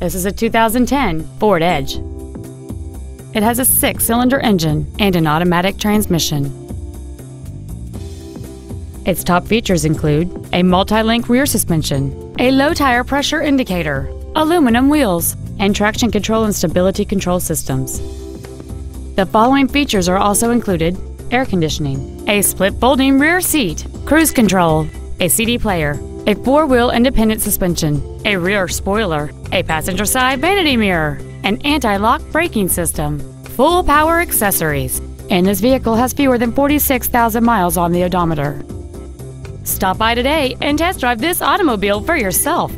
This is a 2010 Ford Edge. It has a 6-cylinder engine and an automatic transmission. Its top features include a multi-link rear suspension, a low tire pressure indicator, aluminum wheels, and traction control and stability control systems. The following features are also included: air conditioning, a split folding rear seat, cruise control, a CD player, a four-wheel independent suspension, a rear spoiler, a passenger side vanity mirror, an anti-lock braking system, full power accessories, and this vehicle has fewer than 46,000 miles on the odometer. Stop by today and test drive this automobile for yourself.